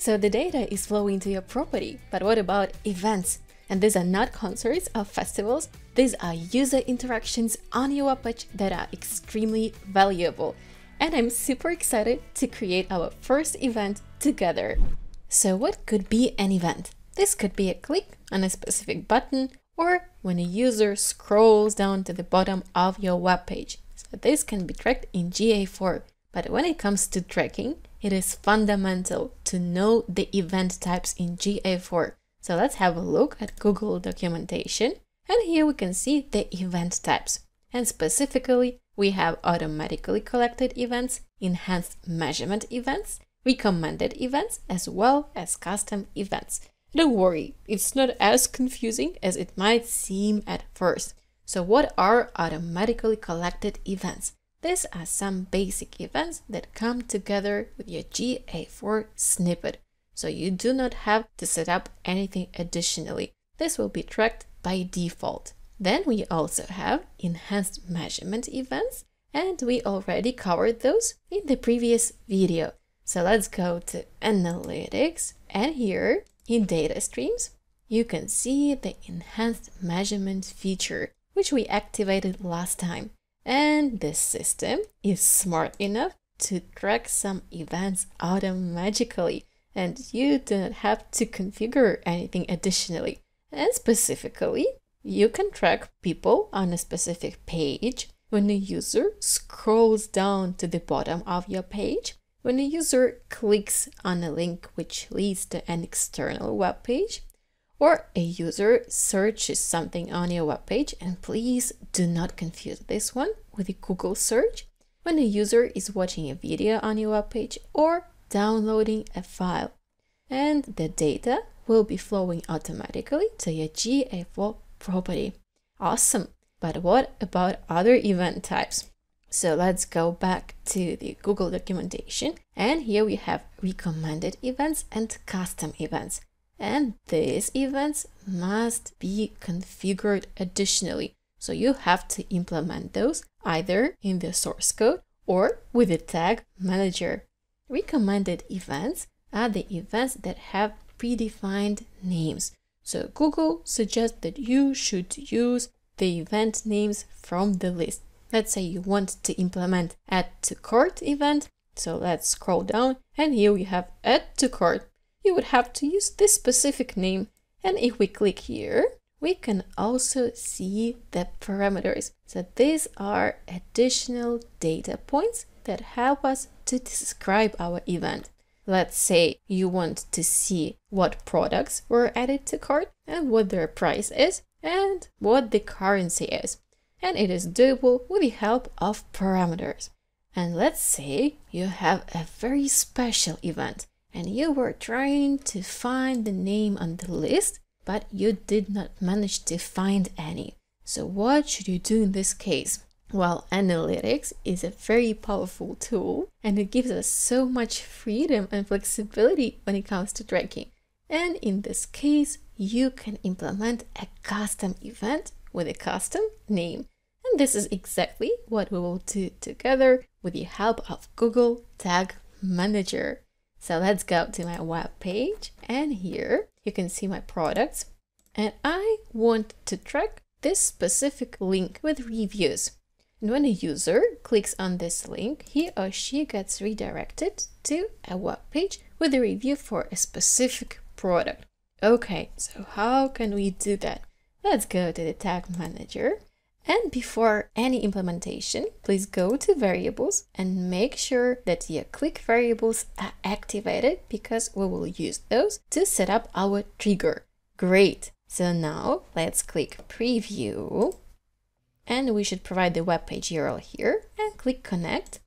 So the data is flowing to your property, but what about events? And these are not concerts or festivals. These are user interactions on your webpage that are extremely valuable. And I'm super excited to create our first event together. So what could be an event? This could be a click on a specific button or when a user scrolls down to the bottom of your webpage. So this can be tracked in GA4. But when it comes to tracking, it is fundamental to know the event types in GA4. So let's have a look at Google documentation, and here we can see the event types. And specifically, we have automatically collected events, enhanced measurement events, recommended events, as well as custom events. Don't worry, it's not as confusing as it might seem at first. So what are automatically collected events? These are some basic events that come together with your GA4 snippet. So you do not have to set up anything additionally. This will be tracked by default. Then we also have enhanced measurement events, and we already covered those in the previous video. So let's go to Analytics, and here in Data Streams, you can see the enhanced measurement feature, which we activated last time. And this system is smart enough to track some events automatically. And you don't have to configure anything additionally. And specifically, you can track people on a specific page, when a user scrolls down to the bottom of your page, when a user clicks on a link which leads to an external web page, or a user searches something on your web page, and please do not confuse this one with a Google search, when a user is watching a video on your web page, or downloading a file. And the data will be flowing automatically to your GA4 property. Awesome! But what about other event types? So let's go back to the Google documentation, and here we have recommended events and custom events. And these events must be configured additionally. So you have to implement those either in the source code or with the Tag Manager. Recommended events are the events that have predefined names. So Google suggests that you should use the event names from the list. Let's say you want to implement add to cart event. So let's scroll down, and here we have add to cart. You would have to use this specific name. And if we click here, we can also see the parameters. So these are additional data points that help us to describe our event. Let's say you want to see what products were added to cart and what their price is and what the currency is. And it is doable with the help of parameters. And let's say you have a very special event and you were trying to find the name on the list, but you did not manage to find any. So what should you do in this case? Well, analytics is a very powerful tool, and it gives us so much freedom and flexibility when it comes to tracking. And in this case, you can implement a custom event with a custom name. And this is exactly what we will do together with the help of Google Tag Manager. So let's go to my web page, and here you can see my products. And I want to track this specific link with reviews. And when a user clicks on this link, he or she gets redirected to a web page with a review for a specific product. Okay, so how can we do that? Let's go to the Tag Manager. And before any implementation, please go to variables and make sure that your click variables are activated because we will use those to set up our trigger. Great! So now let's click preview. And we should provide the web page URL here and click connect.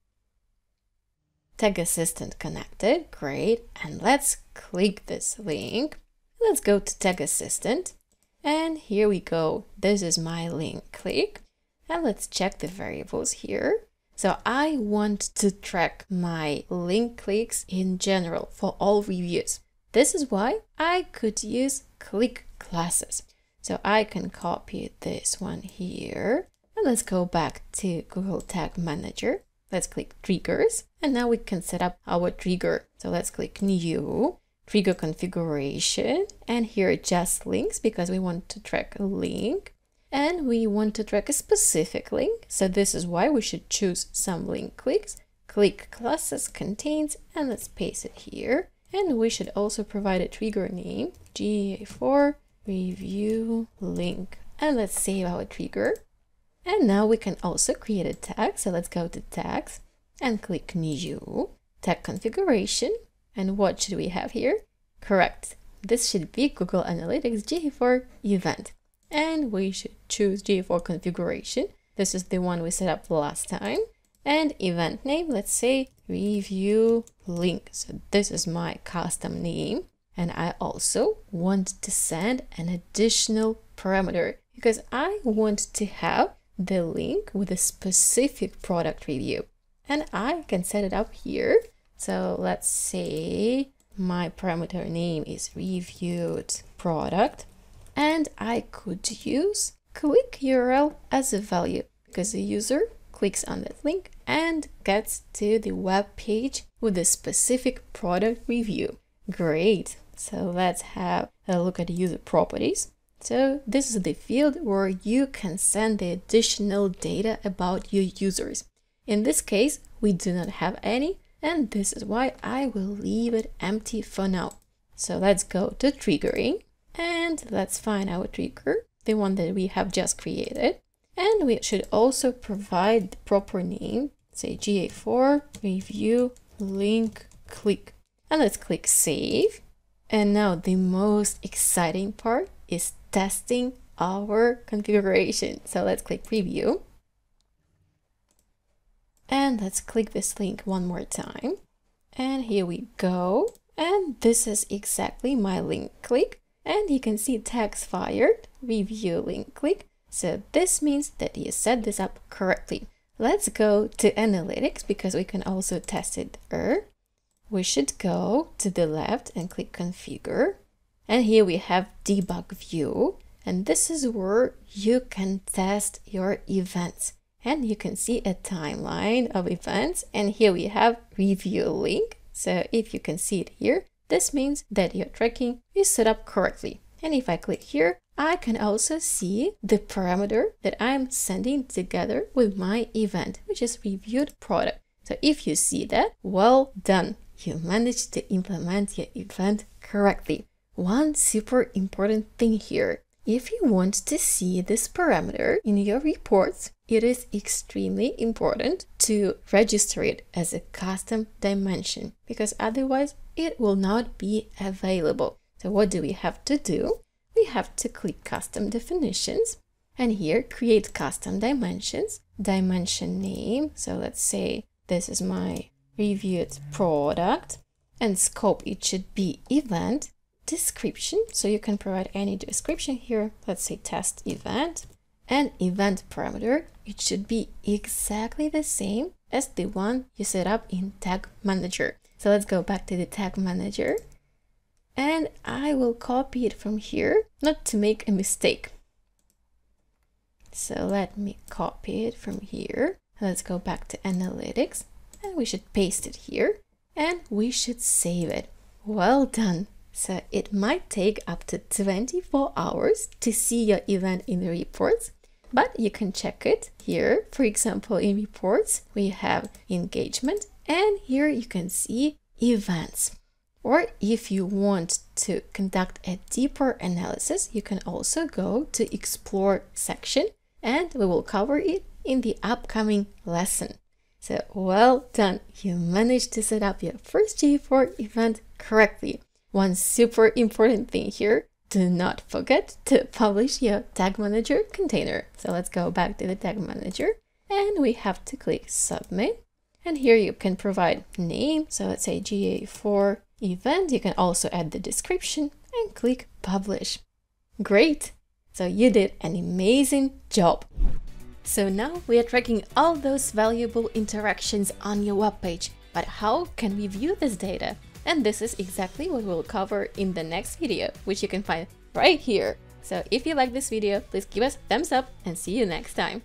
Tag Assistant connected, great. And let's click this link. Let's go to Tag Assistant. And here we go. This is my link, click. And let's check the variables here. So I want to track my link clicks in general for all reviews. This is why I could use click classes. So I can copy this one here. And let's go back to Google Tag Manager. Let's click triggers. And now we can set up our trigger. So let's click new. trigger configuration, and here just links because we want to track a link and we want to track a specific link. So this is why we should choose some link clicks, click classes contains, and let's paste it here. And we should also provide a trigger name, GA4 review link, and let's save our trigger. And now we can also create a tag. So let's go to tags and click new, tag configuration. And what should we have here? Correct. This should be Google Analytics GA4 event. And we should choose GA4 configuration. This is the one we set up last time. And event name, let's say review link. So this is my custom name. And I also want to send an additional parameter because I want to have the link with a specific product review. And I can set it up here. So let's say my parameter name is reviewed product, and I could use click URL as a value because the user clicks on that link and gets to the web page with a specific product review. Great. So let's have a look at user properties. So this is the field where you can send the additional data about your users. In this case, we do not have any. And this is why I will leave it empty for now. So let's go to triggering and let's find our trigger, the one that we have just created. And we should also provide the proper name, say GA4 review link click. And let's click save. And now the most exciting part is testing our configuration. So let's click preview. And let's click this link one more time. And here we go. And this is exactly my link click. And you can see tags fired, review link click. So this means that you set this up correctly. Let's go to analytics because we can also test it there. We should go to the left and click configure. And here we have debug view. And this is where you can test your events. And you can see a timeline of events. And here we have review link. So if you can see it here, this means that your tracking is set up correctly. And if I click here, I can also see the parameter that I'm sending together with my event, which is reviewed product. So if you see that, well done. You managed to implement your event correctly. One super important thing here. If you want to see this parameter in your reports, it is extremely important to register it as a custom dimension because otherwise it will not be available. So what do we have to do? We have to click custom definitions and here create custom dimensions, dimension name. So let's say this is my reviewed product and scope it should be event. Description, so you can provide any description here, let's say test event, and event parameter, it should be exactly the same as the one you set up in Tag Manager. So let's go back to the Tag Manager and I will copy it from here, not to make a mistake. So let me copy it from here. Let's go back to analytics and we should paste it here and we should save it. Well done. So it might take up to 24 hours to see your event in the reports, but you can check it here. For example, in reports, we have engagement and here you can see events. Or if you want to conduct a deeper analysis, you can also go to explore section and we will cover it in the upcoming lesson. So well done. You managed to set up your first GA4 event correctly. One super important thing here, do not forget to publish your Tag Manager container. So let's go back to the Tag Manager and we have to click submit. And here you can provide name. So let's say GA4 event. You can also add the description and click publish. Great. So you did an amazing job. So now we are tracking all those valuable interactions on your web page. But how can we view this data? And this is exactly what we'll cover in the next video, which you can find right here. So if you like this video, please give us a thumbs up and see you next time.